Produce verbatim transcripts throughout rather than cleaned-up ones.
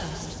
First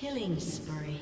Killing spree.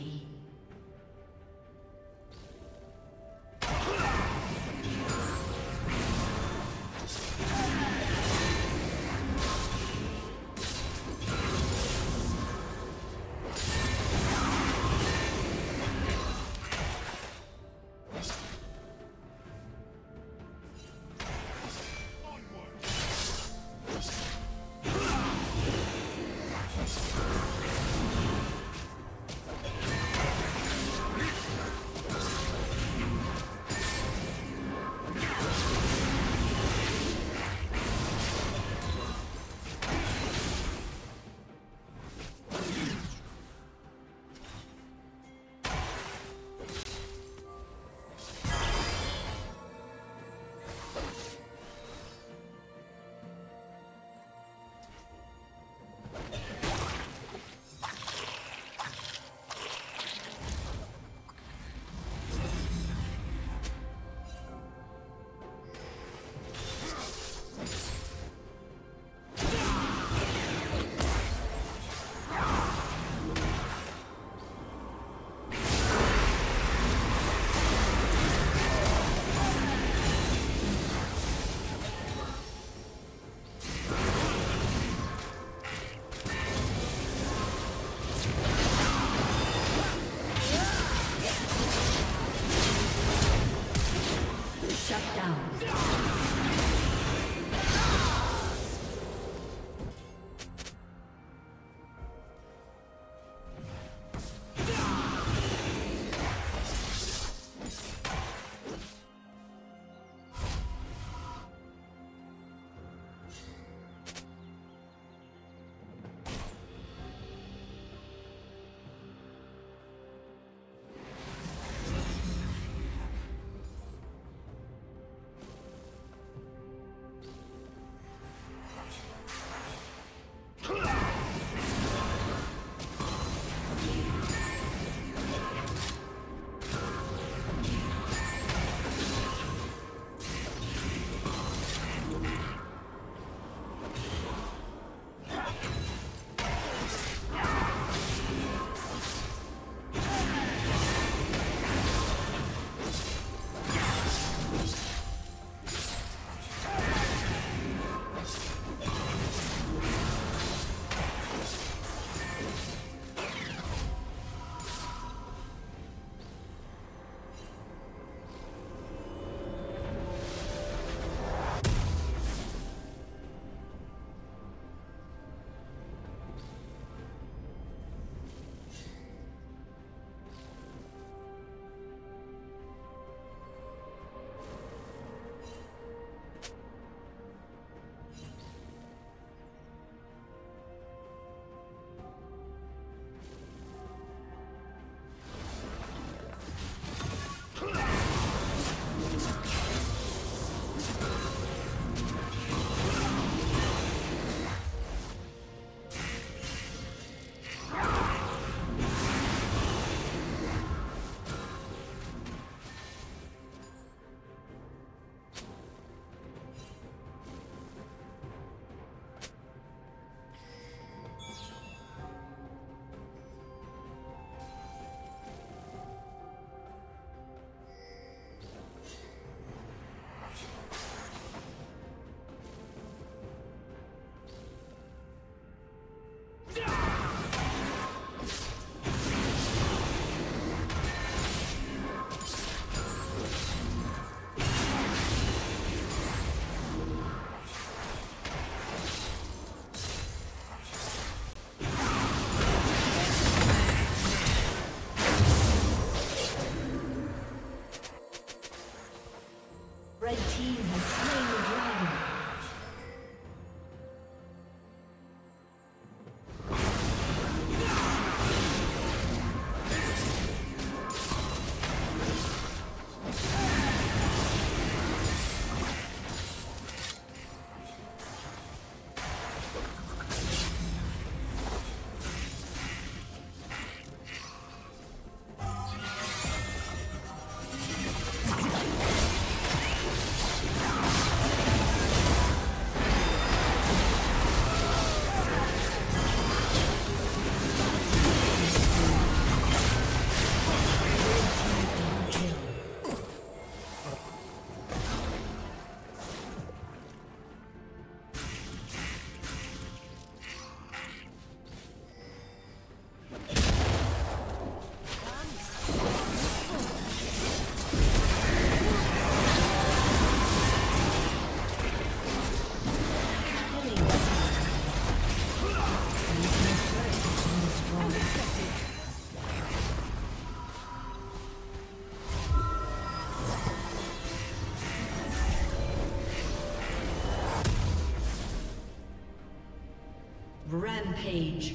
Rampage.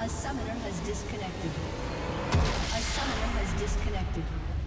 A summoner has disconnected. A summoner has disconnected.